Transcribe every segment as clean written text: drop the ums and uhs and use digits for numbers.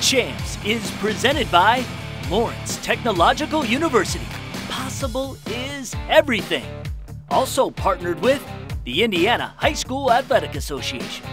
State Champs is presented by Lawrence Technological University. Possible is everything. Also partnered with the Indiana High School Athletic Association.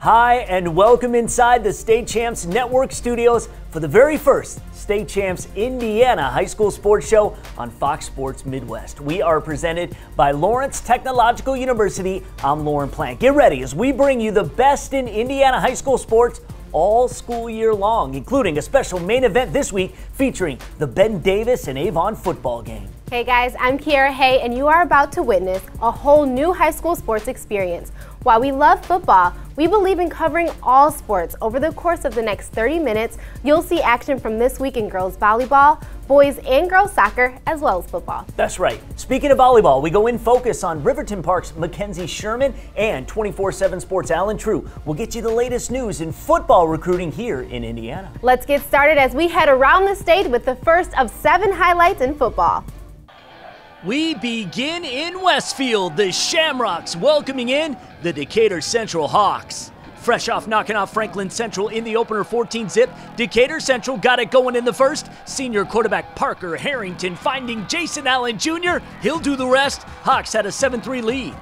Hi, and welcome inside the State Champs Network studios for the very first State Champs Indiana High School Sports Show on Fox Sports Midwest. We are presented by Lawrence Technological University. I'm Lauren Plank. Get ready as we bring you the best in Indiana high school sports all school year long, including a special main event this week featuring the Ben Davis and Avon football game. Hey guys, I'm Kiara Hay, and you are about to witness a whole new high school sports experience. While we love football, we believe in covering all sports. Over the course of the next 30 minutes, you'll see action from this week in girls volleyball, boys and girls soccer, as well as football. That's right. Speaking of volleyball, we go in focus on Riverton Park's Mackenzie Sherman and 24/7 Sports' Alan True. We'll get you the latest news in football recruiting here in Indiana. Let's get started as we head around the state with the first of 7 highlights in football. We begin in Westfield, the Shamrocks welcoming in the Decatur Central Hawks. Fresh off knocking off Franklin Central in the opener 14-zip, Decatur Central got it going in the first. Senior quarterback Parker Harrington finding Jason Allen Jr. He'll do the rest. Hawks had a 7-3 lead.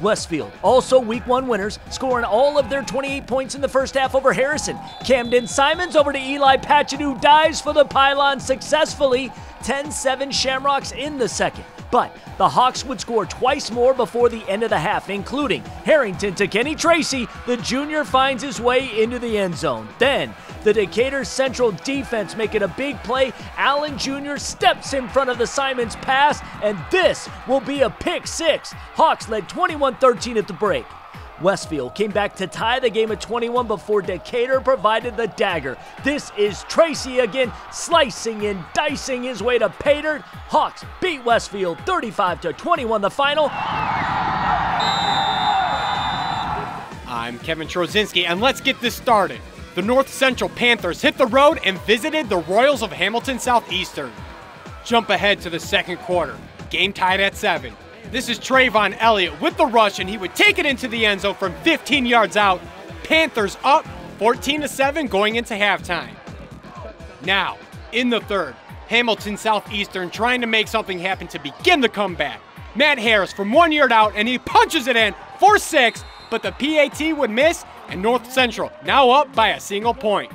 Westfield, also Week 1 winners, scoring all of their 28 points in the first half over Harrison. Camden Simons over to Eli Patchen, who dives for the pylon successfully. 10-7 Shamrocks in the second. But the Hawks would score twice more before the end of the half, including Harrington to Kenny Tracy. The junior finds his way into the end zone. Then the Decatur Central defense making a big play. Allen Jr. steps in front of the Simons pass, and this will be a pick six. Hawks led 21-13 at the break. Westfield came back to tie the game at 21 before Decatur provided the dagger. This is Tracy again, slicing and dicing his way to pay dirt. Hawks beat Westfield 35-21 the final. I'm Kevin Trozinski, and let's get this started. The North Central Panthers hit the road and visited the Royals of Hamilton Southeastern. Jump ahead to the second quarter. Game tied at 7. This is Trayvon Elliott with the rush, and he would take it into the end zone from 15 yards out. Panthers up 14-7 going into halftime. Now, in the third, Hamilton Southeastern trying to make something happen to begin the comeback. Matt Harris from 1 yard out, and he punches it in for 6, but the PAT would miss, and North Central now up by a single point.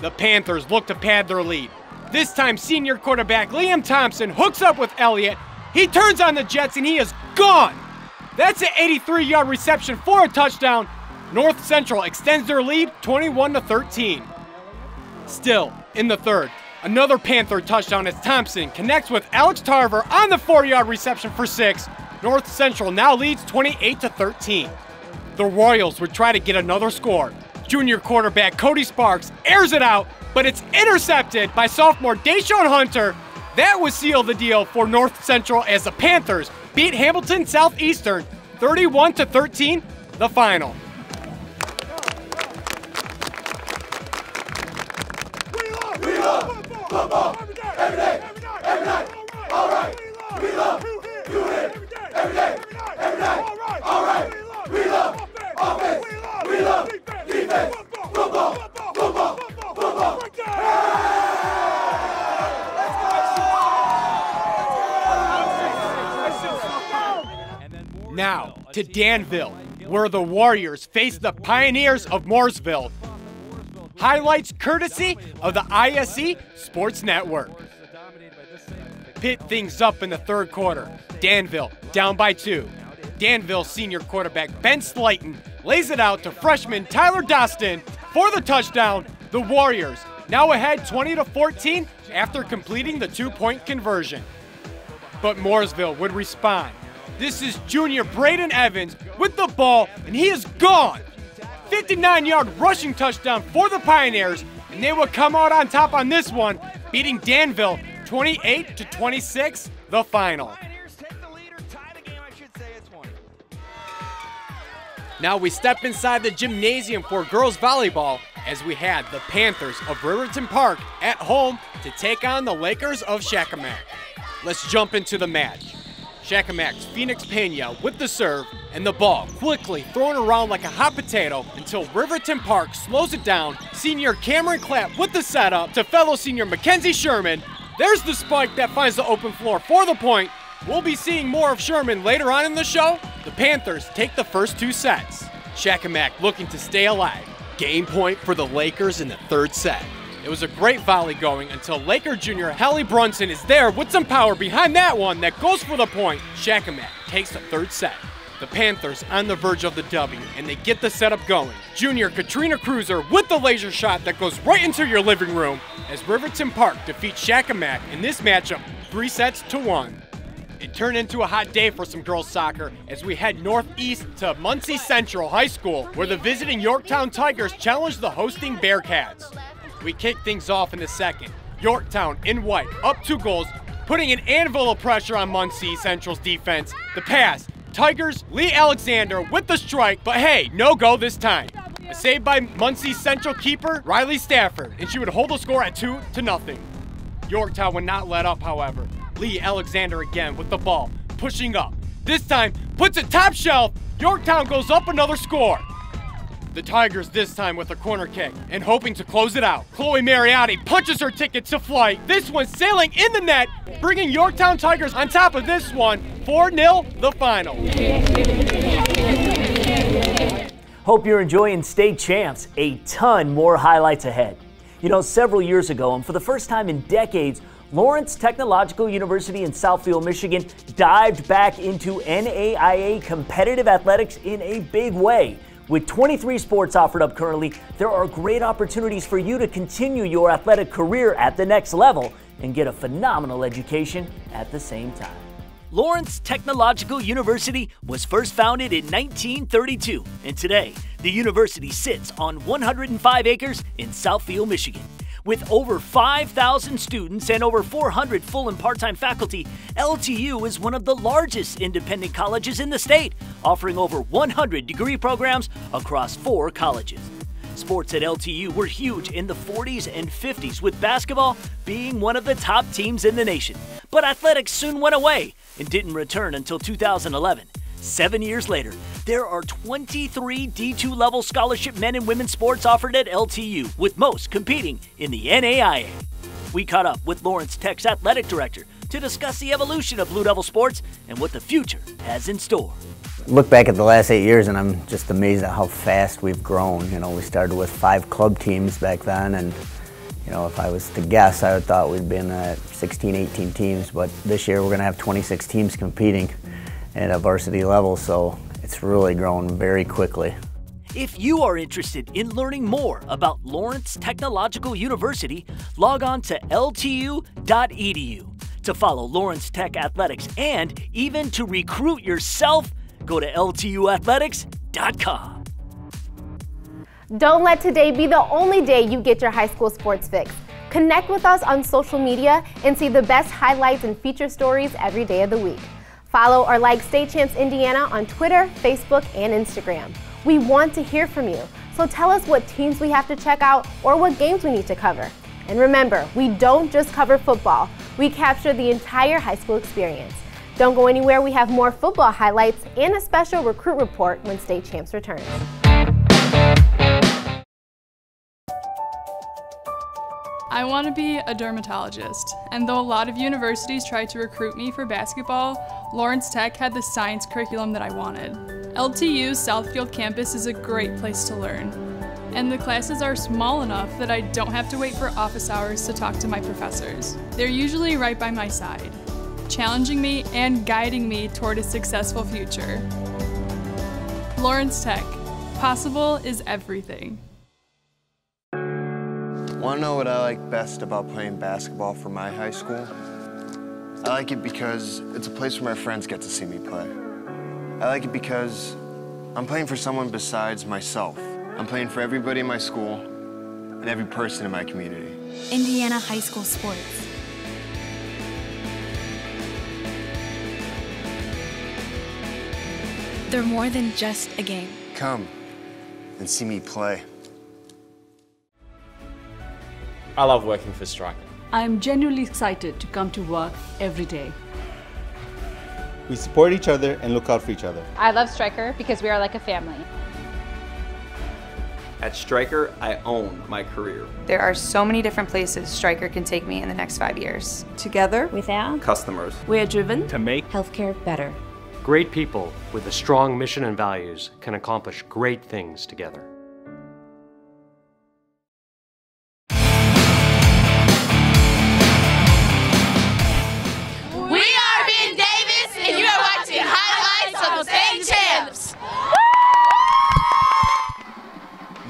The Panthers look to pad their lead. This time, senior quarterback Liam Thompson hooks up with Elliott. He turns on the jets, and he is gone. That's an 83-yard reception for a touchdown. North Central extends their lead 21-13. Still, in the third, another Panther touchdown as Thompson connects with Alex Tarver on the 4-yard reception for 6. North Central now leads 28-13. The Royals would try to get another score. Junior quarterback Cody Sparks airs it out, but it's intercepted by sophomore Deshaun Hunter. That would seal the deal for North Central as the Panthers beat Hamilton Southeastern 31-13, the final. We love football every day, every night, all right. We love you every day, every night, all right. We love offense, we love defense, football, football, football, football. Now to Danville, where the Warriors face the Pioneers of Mooresville. Highlights courtesy of the ISE Sports Network. Pit things up in the third quarter. Danville down by 2. Danville senior quarterback Ben Slayton lays it out to freshman Tyler Dostin for the touchdown. The Warriors now ahead 20-14 after completing the 2-point conversion. But Mooresville would respond. This is junior Braden Evans with the ball, and he is gone. 59-yard rushing touchdown for the Pioneers, and they will come out on top on this one, beating Danville 28-26, the final. Now we step inside the gymnasium for girls volleyball as we had the Panthers of Riverton Park at home to take on the Lakers of Shacomac. Let's jump into the match. Shacomac's Phoenix Pena with the serve, and the ball quickly thrown around like a hot potato until Riverton Park slows it down. Senior Cameron Clapp with the setup to fellow senior Mackenzie Sherman. There's the spike that finds the open floor for the point. We'll be seeing more of Sherman later on in the show. The Panthers take the first two sets. Shackamack looking to stay alive. Game point for the Lakers in the third set. It was a great volley going until Laker junior Hallie Brunson is there with some power behind that one that goes for the point. Shackamack takes the third set. The Panthers on the verge of the W, and they get the setup going. Junior Katrina Cruiser with the laser shot that goes right into your living room as Riverton Park defeats Shackamack in this matchup 3-1. It turned into a hot day for some girls soccer as we head northeast to Muncie Central High School, where the visiting Yorktown Tigers challenge the hosting Bearcats. We kick things off in the second. Yorktown in white, up 2 goals, putting an anvil of pressure on Muncie Central's defense. The pass. Tigers, Lee Alexander with the strike, but hey, no go this time. A save by Muncie Central keeper Riley Stafford, and she would hold the score at 2-0. Yorktown would not let up, however. Lee Alexander again with the ball, pushing up. This time, puts it top shelf. Yorktown goes up another score. The Tigers this time with a corner kick and hoping to close it out. Chloe Mariotti punches her ticket to flight. This one sailing in the net, bringing Yorktown Tigers on top of this one. 4-0 the final. Hope you're enjoying State Champs. A ton more highlights ahead. You know, several years ago, and for the first time in decades, Lawrence Technological University in Southfield, Michigan dived back into NAIA competitive athletics in a big way. With 23 sports offered up currently, there are great opportunities for you to continue your athletic career at the next level and get a phenomenal education at the same time. Lawrence Technological University was first founded in 1932, and today the university sits on 105 acres in Southfield, Michigan. With over 5,000 students and over 400 full and part-time faculty, LTU is one of the largest independent colleges in the state, offering over 100 degree programs across 4 colleges. Sports at LTU were huge in the 40s and 50s, with basketball being one of the top teams in the nation. But athletics soon went away and didn't return until 2011. 7 years later, there are 23 D2 level scholarship men and women's sports offered at LTU, with most competing in the NAIA. We caught up with Lawrence Tech's athletic director to discuss the evolution of Blue Devil sports and what the future has in store. Look back at the last 8 years and I'm just amazed at how fast we've grown. You know, we started with 5 club teams back then, and you know, if I was to guess, I would have thought we'd been at 16, 18 teams, but this year we're going to have 26 teams competing at a varsity level, so it's really grown very quickly. If you are interested in learning more about Lawrence Technological University, log on to ltu.edu. To follow Lawrence Tech Athletics and even to recruit yourself, go to ltuathletics.com. Don't let today be the only day you get your high school sports fix. Connect with us on social media and see the best highlights and feature stories every day of the week. Follow or like State Champs Indiana on Twitter, Facebook, and Instagram. We want to hear from you, so tell us what teams we have to check out or what games we need to cover. And remember, we don't just cover football. We capture the entire high school experience. Don't go anywhere. We have more football highlights and a special recruit report when State Champs returns. I want to be a dermatologist, and though a lot of universities tried to recruit me for basketball, Lawrence Tech had the science curriculum that I wanted. LTU's Southfield campus is a great place to learn, and the classes are small enough that I don't have to wait for office hours to talk to my professors. They're usually right by my side, challenging me and guiding me toward a successful future. Lawrence Tech, possible is everything. Want to know what I like best about playing basketball for my high school? I like it because it's a place where my friends get to see me play. I like it because I'm playing for someone besides myself. I'm playing for everybody in my school and every person in my community. Indiana High School Sports. They're more than just a game. Come and see me play. I love working for Stryker. I'm genuinely excited to come to work every day. We support each other and look out for each other. I love Stryker because we are like a family. At Stryker, I own my career. There are so many different places Stryker can take me in the next 5 years. Together with our customers, we're driven to make healthcare better. Great people with a strong mission and values can accomplish great things together.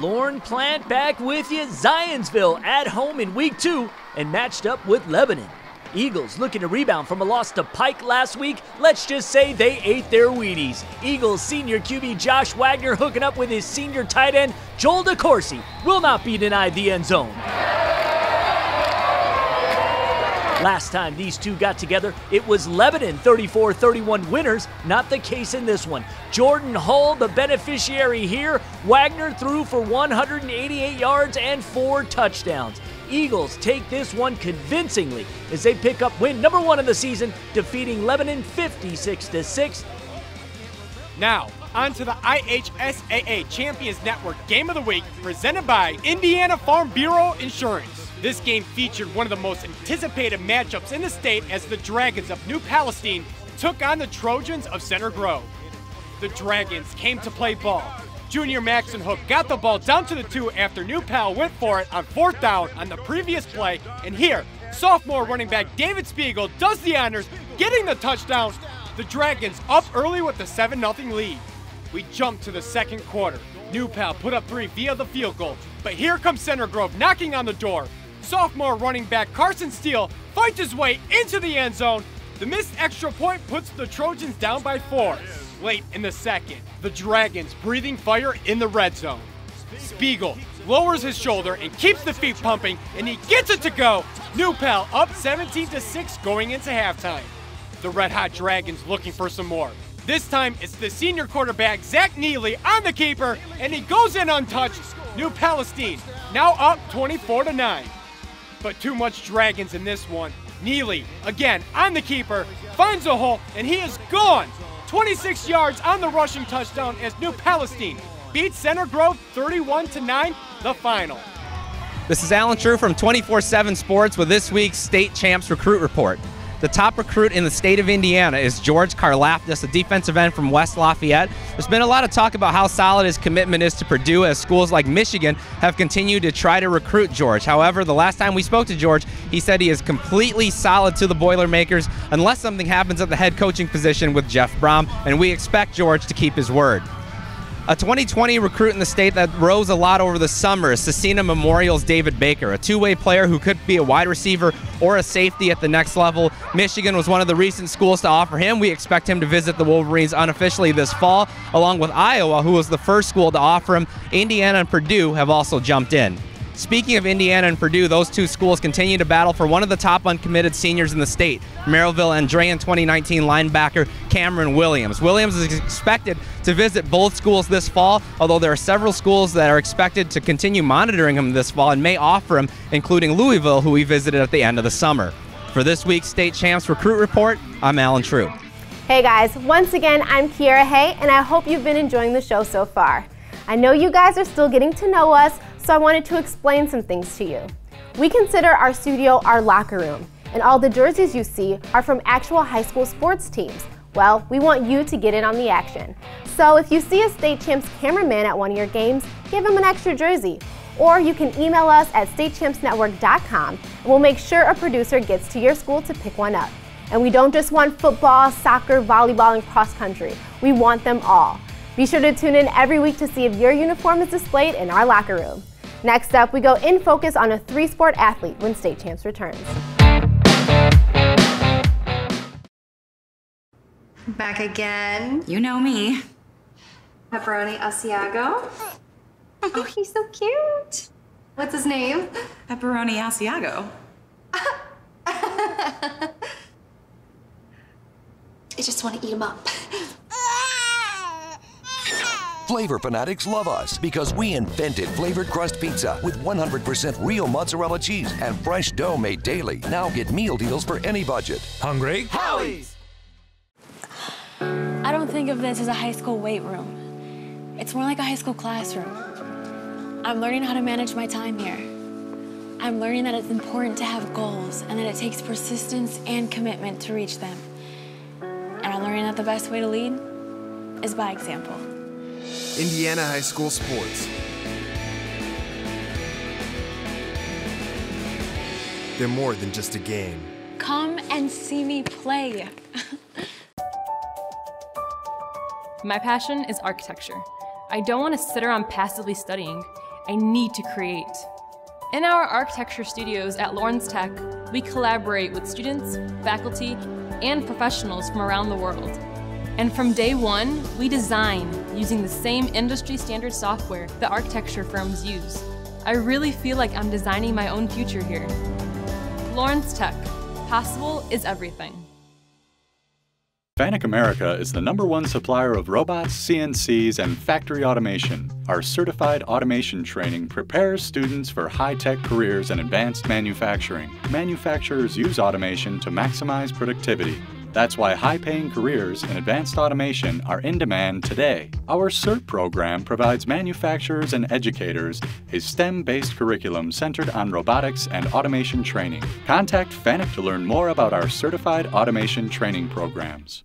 Lorne Plant back with you. Zionsville at home in week 2 and matched up with Lebanon. Eagles looking to rebound from a loss to Pike last week. Let's just say they ate their Wheaties. Eagles senior QB Josh Wagner hooking up with his senior tight end Joel DeCourcy. Will not be denied the end zone. Last time these two got together, it was Lebanon 34-31 winners, not the case in this one. Jordan Hull, the beneficiary here. Wagner threw for 188 yards and 4 touchdowns. Eagles take this one convincingly as they pick up win number 1 of the season, defeating Lebanon 56-6. Now, on to the IHSAA Champions Network Game of the Week, presented by Indiana Farm Bureau Insurance. This game featured one of the most anticipated matchups in the state as the Dragons of New Palestine took on the Trojans of Center Grove. The Dragons came to play ball. Junior Maxenhook got the ball down to the 2 after New Pal went for it on 4th down on the previous play, and here, sophomore running back David Spiegel does the honors, getting the touchdown. The Dragons up early with a 7-0 lead. We jump to the 2nd quarter. New Pal put up 3 via the field goal, but here comes Center Grove knocking on the door. Sophomore running back Carson Steele fights his way into the end zone. The missed extra point puts the Trojans down by 4. Late in the 2nd, the Dragons breathing fire in the red zone. Spiegel lowers his shoulder and keeps the feet pumping, and he gets it to go. New Pal up 17-6 going into halftime. The Red Hot Dragons looking for some more. This time it's the senior quarterback Zach Neely on the keeper, and he goes in untouched. New Palestine now up 24-9. But too much Dragons in this one. Neely, again, on the keeper, finds a hole, and he is gone. 26 yards on the rushing touchdown as New Palestine beats Center Grove 31-9, the final. This is Alan True from 24/7 Sports with this week's State Champs Recruit Report. The top recruit in the state of Indiana is George Karlaftis, a defensive end from West Lafayette. There's been a lot of talk about how solid his commitment is to Purdue as schools like Michigan have continued to try to recruit George. However, the last time we spoke to George, he said he is completely solid to the Boilermakers unless something happens at the head coaching position with Jeff Brom, and we expect George to keep his word. A 2020 recruit in the state that rose a lot over the summer is Cecina Memorial's David Baker, a two-way player who could be a wide receiver or a safety at the next level. Michigan was one of the recent schools to offer him. We expect him to visit the Wolverines unofficially this fall, along with Iowa, who was the first school to offer him. Indiana and Purdue have also jumped in. Speaking of Indiana and Purdue, those two schools continue to battle for one of the top uncommitted seniors in the state, Merrillville and Drayon 2019 linebacker Cameron Williams. Williams is expected to visit both schools this fall, although there are several schools that are expected to continue monitoring him this fall and may offer him, including Louisville, who we visited at the end of the summer. For this week's State Champs Recruit Report, I'm Alan True. Hey guys, once again, I'm Kiara Hay, and I hope you've been enjoying the show so far. I know you guys are still getting to know us, so I wanted to explain some things to you. We consider our studio our locker room, and all the jerseys you see are from actual high school sports teams. Well, we want you to get in on the action. So if you see a State Champs cameraman at one of your games, give him an extra jersey. Or you can email us at statechampsnetwork.com, and we'll make sure a producer gets to your school to pick one up. And we don't just want football, soccer, volleyball, and cross country. We want them all. Be sure to tune in every week to see if your uniform is displayed in our locker room. Next up, we go in focus on a 3-sport athlete when State Champs returns. Back again. You know me. Pepperoni Asiago. Oh, he's so cute. What's his name? Pepperoni Asiago. I just want to eat him up. Flavor fanatics love us because we invented flavored crust pizza with 100% real mozzarella cheese and fresh dough made daily. Now get meal deals for any budget. Hungry? Howie's! think of this as a high school weight room. It's more like a high school classroom. I'm learning how to manage my time here. I'm learning that it's important to have goals and that it takes persistence and commitment to reach them. And I'm learning that the best way to lead is by example. Indiana High School sports. They're more than just a game. Come and see me play. My passion is architecture. I don't want to sit around passively studying. I need to create. In our architecture studios at Lawrence Tech, we collaborate with students, faculty, and professionals from around the world. And from day one, we design using the same industry standard software that architecture firms use. I really feel like I'm designing my own future here. Lawrence Tech. Possible is everything. FANUC America is the #1 supplier of robots, CNCs, and factory automation. Our certified automation training prepares students for high-tech careers and advanced manufacturing. Manufacturers use automation to maximize productivity. That's why high-paying careers in advanced automation are in demand today. Our CERT program provides manufacturers and educators a STEM-based curriculum centered on robotics and automation training. Contact FANUC to learn more about our certified automation training programs.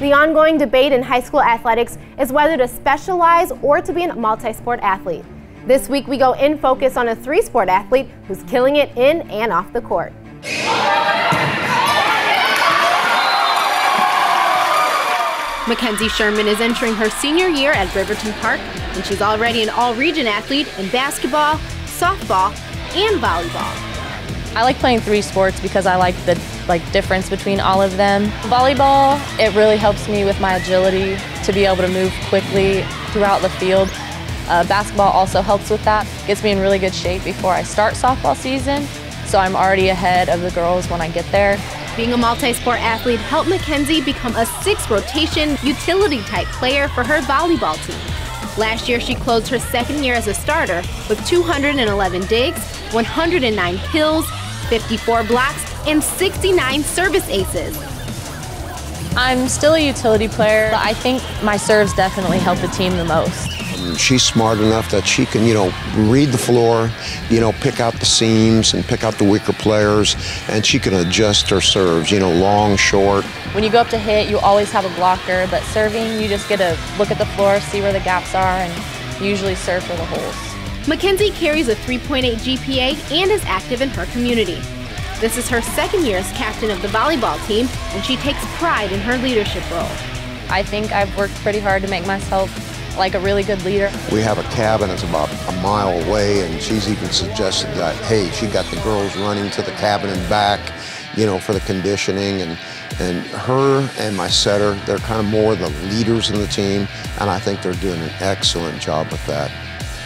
The ongoing debate in high school athletics is whether to specialize or to be a multi-sport athlete. This week we go in focus on a three-sport athlete who's killing it in and off the court. Mackenzie Sherman is entering her senior year at Riverton Park, and she's already an all-region athlete in basketball, softball, and volleyball. I like playing three sports because I like the difference between all of them. Volleyball, it really helps me with my agility to be able to move quickly throughout the field. Basketball also helps with that. Gets me in really good shape before I start softball season, so I'm already ahead of the girls when I get there. Being a multi-sport athlete helped Mackenzie become a 6-rotation utility-type player for her volleyball team. Last year, she closed her second year as a starter with 211 digs, 109 kills, 54 blocks, and 69 service aces. I'm still a utility player, but I think my serves definitely help the team the most. She's smart enough that she can, read the floor, pick out the seams and pick out the weaker players, and she can adjust her serves, long, short. When you go up to hit, you always have a blocker, but serving, you just get to look at the floor, see where the gaps are, and usually serve for the holes. Mackenzie carries a 3.8 GPA and is active in her community. This is her second year as captain of the volleyball team, and she takes pride in her leadership role. I think I've worked pretty hard to make myself like a really good leader. We have a cabin that's about a mile away, and she's even suggested that, hey, she got the girls running to the cabin and back, for the conditioning, and her and my setter, they're kind of more the leaders in the team, and I think they're doing an excellent job with that.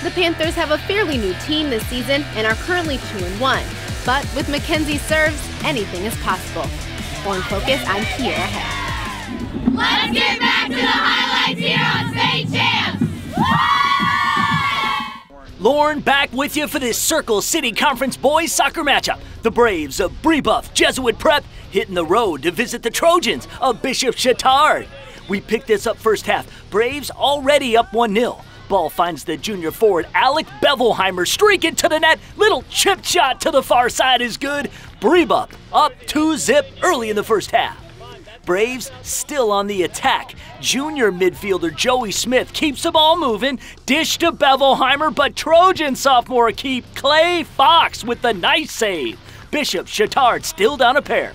The Panthers have a fairly new team this season and are currently 2-1, but with Mackenzie's serves, anything is possible. On Focus, I'm Kiera Heck. Let's get back to the highlights here on State Champs! Lauren back with you for this Circle City Conference boys soccer matchup. The Braves of Brebeuf Jesuit Prep hitting the road to visit the Trojans of Bishop Chatard. We picked this up first half. Braves already up 1-0. Ball finds the junior forward Alec Bevelheimer, streak it to the net. Little chip shot to the far side is good. Brebeuf up 2-0 early in the first half. Braves still on the attack. Junior midfielder Joey Smith keeps the ball moving, dish to Bevelheimer, but Trojan sophomore keep Clay Fox with the nice save. Bishop Chatard still down a pair.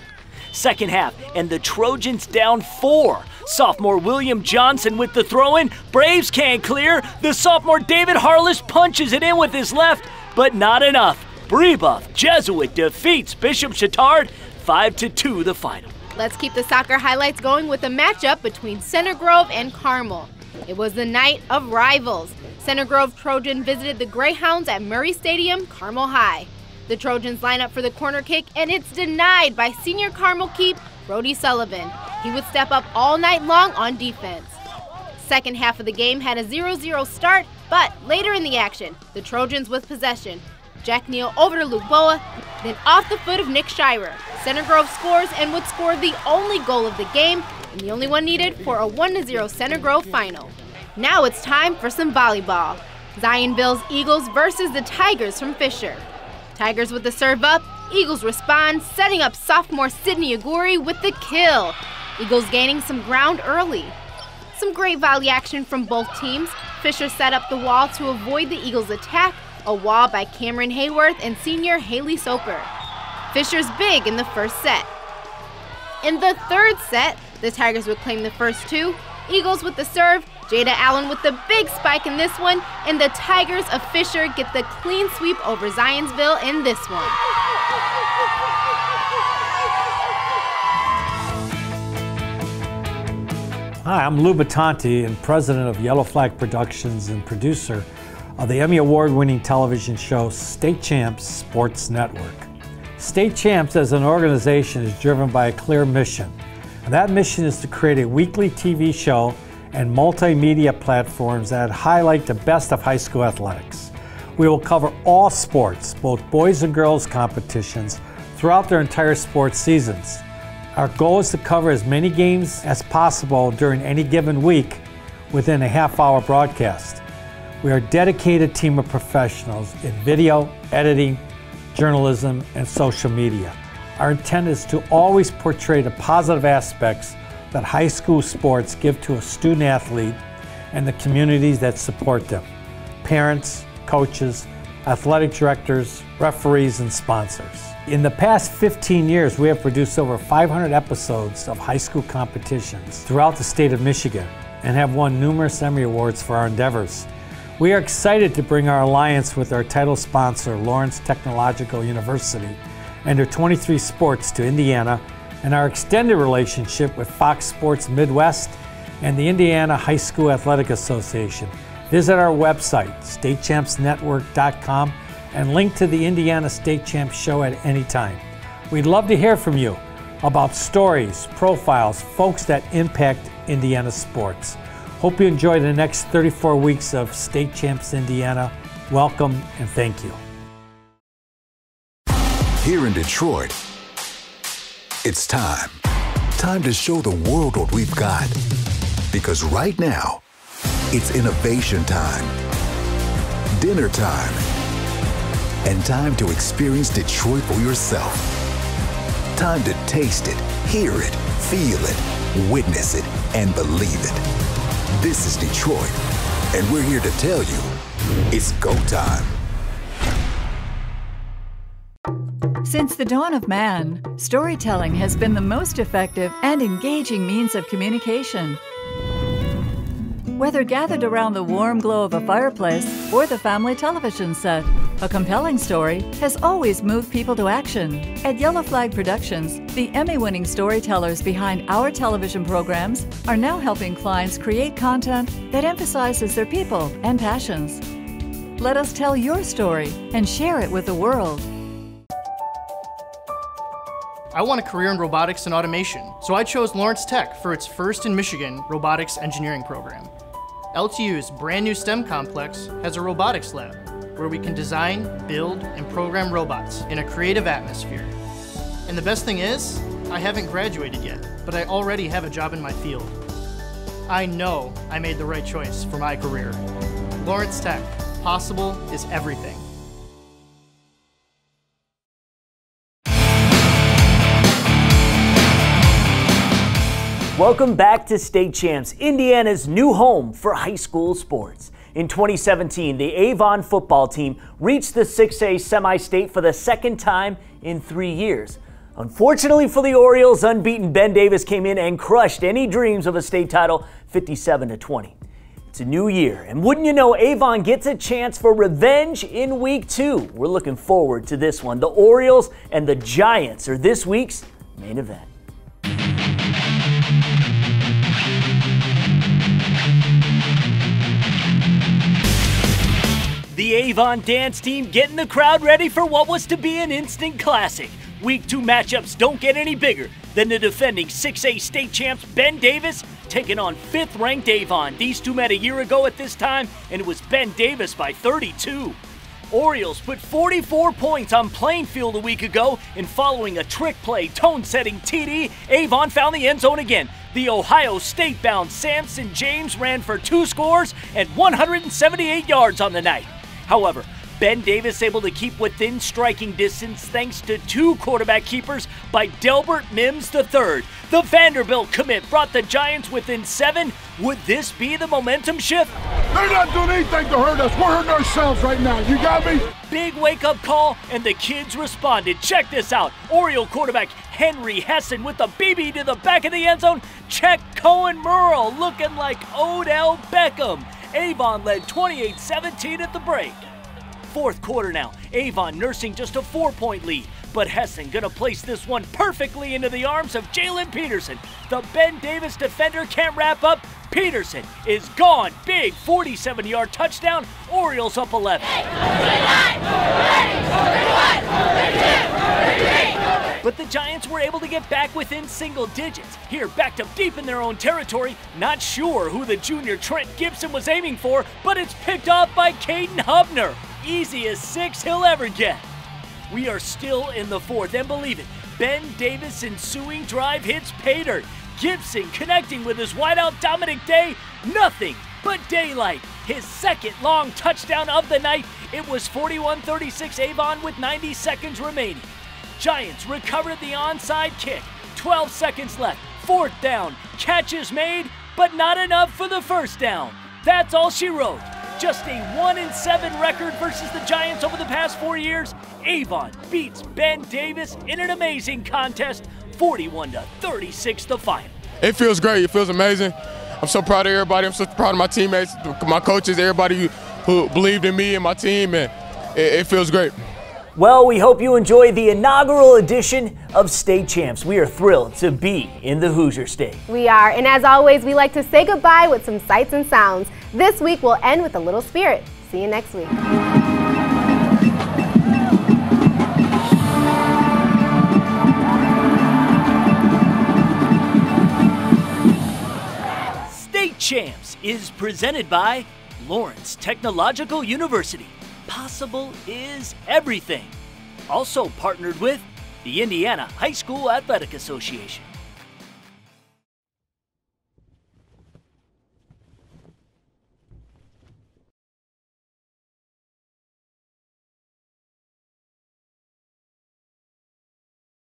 Second half, and the Trojans down 4. Sophomore William Johnson with the throw-in. Braves can't clear. The sophomore David Harless punches it in with his left, but not enough. Brebeuf Jesuit defeats Bishop Chatard 5-2 the final. Let's keep the soccer highlights going with a matchup between Center Grove and Carmel. It was the night of rivals. Center Grove Trojan visited the Greyhounds at Murray Stadium, Carmel High. The Trojans line up for the corner kick, and it's denied by senior Carmel keep Brody Sullivan. He would step up all night long on defense. Second half of the game had a 0-0 start, but later in the action, the Trojans with possession. Jack Neal over to Luke Boa. Then off the foot of Nick Shirer, Center Grove scores and would score the only goal of the game and the only one needed for a 1-0 Center Grove final. Now it's time for some volleyball. Zionville's Eagles versus the Tigers from Fisher. Tigers with the serve up, Eagles respond, setting up sophomore Sydney Aguri with the kill. Eagles gaining some ground early. Some great volley action from both teams. Fisher set up the wall to avoid the Eagles' attack, a wall by Cameron Hayworth and senior Haley Soper. Fisher's big in the first set. In the third set, the Tigers would claim the first two. Eagles with the serve, Jada Allen with the big spike in this one, and the Tigers of Fisher get the clean sweep over Zionsville in this one. Hi, I'm Lou Batanti and president of Yellow Flag Productions and producer of the Emmy award-winning television show State Champs Sports Network. State Champs as an organization is driven by a clear mission, and that mission is to create a weekly TV show and multimedia platforms that highlight the best of high school athletics. We will cover all sports, both boys and girls competitions, throughout their entire sports seasons. Our goal is to cover as many games as possible during any given week within a half-hour broadcast. We are a dedicated team of professionals in video, editing, journalism, and social media. Our intent is to always portray the positive aspects that high school sports give to a student athlete and the communities that support them: parents, coaches, athletic directors, referees, and sponsors. In the past 15 years, we have produced over 500 episodes of high school competitions throughout the state of Michigan and have won numerous Emmy Awards for our endeavors. We are excited to bring our alliance with our title sponsor, Lawrence Technological University, and their 23 sports to Indiana, and our extended relationship with Fox Sports Midwest and the Indiana High School Athletic Association. Visit our website, statechampsnetwork.com, and link to the Indiana State Champs show at any time. We'd love to hear from you about stories, profiles, folks that impact Indiana sports. Hope you enjoy the next 34 weeks of State Champs Indiana. Welcome and thank you. Here in Detroit, it's time. Time to show the world what we've got. Because right now, it's innovation time, dinner time, and time to experience Detroit for yourself. Time to taste it, hear it, feel it, witness it, and believe it. This is Detroit, and we're here to tell you it's go time. Since the dawn of man, storytelling has been the most effective and engaging means of communication. Whether gathered around the warm glow of a fireplace or the family television set, a compelling story has always moved people to action. At Yellow Flag Productions, the Emmy-winning storytellers behind our television programs are now helping clients create content that emphasizes their people and passions. Let us tell your story and share it with the world. I want a career in robotics and automation, so I chose Lawrence Tech for its first in Michigan robotics engineering program. LTU's brand new STEM complex has a robotics lab where we can design, build, and program robots in a creative atmosphere. And the best thing is, I haven't graduated yet, but I already have a job in my field. I know I made the right choice for my career. Lawrence Tech, possible is everything. Welcome back to State Champs, Indiana's new home for high school sports. In 2017, the Avon football team reached the 6A semi-state for the second time in 3 years. Unfortunately for the Orioles, unbeaten Ben Davis came in and crushed any dreams of a state title 57-20. It's a new year, and wouldn't you know, Avon gets a chance for revenge in week 2. We're looking forward to this one. The Orioles and the Giants are this week's main event. The Avon dance team getting the crowd ready for what was to be an instant classic. Week 2 matchups don't get any bigger than the defending 6A state champs Ben Davis taking on 5th-ranked Avon. These two met a year ago at this time, and it was Ben Davis by 32. Orioles put 44 points on Plainfield a week ago, and following a trick play, tone-setting TD, Avon found the end zone again. The Ohio State-bound Samson James ran for 2 scores and 178 yards on the night. However, Ben Davis able to keep within striking distance thanks to 2 quarterback keepers by Delbert Mims III. The Vanderbilt commit brought the Giants within 7. Would this be the momentum shift? They're not doing anything to hurt us. We're hurting ourselves right now. You got me? Big wake-up call, and the kids responded. Check this out. Oriole quarterback Henry Hessen with the BB to the back of the end zone. Check Cohen Murrell looking like Odell Beckham. Avon led 28-17 at the break. Fourth quarter now, Avon nursing just a 4-point lead, but Hessen gonna place this one perfectly into the arms of Jalen Peterson. The Ben Davis defender can't wrap up. Peterson is gone, big 47-yard touchdown, Orioles up 11. But the Giants were able to get back within single digits. Here, backed up deep in their own territory, not sure who the junior Trent Gibson was aiming for, but it's picked off by Caden Hubner. Easiest 6 he'll ever get. We are still in the 4th, and believe it, Ben Davis' ensuing drive hits pay dirt. Gibson connecting with his wideout Dominic Day, nothing but daylight. His 2nd long touchdown of the night. It was 41-36 Avon with 90 seconds remaining. Giants recovered the onside kick, 12 seconds left, 4th down, catch is made, but not enough for the 1st down. That's all she wrote. Just a 1-7 record versus the Giants over the past 4 years. Avon beats Ben Davis in an amazing contest, 41-36 the final. It feels great. It feels amazing. I'm so proud of everybody. I'm so proud of my teammates, my coaches, everybody who believed in me and my team, and it feels great. Well, we hope you enjoy the inaugural edition of State Champs. We are thrilled to be in the Hoosier State. We are, and as always, we like to say goodbye with some sights and sounds. This week, we'll end with a little spirit. See you next week. State Champs is presented by Lawrence Technological University. Possible is everything. Also partnered with the Indiana High School Athletic Association.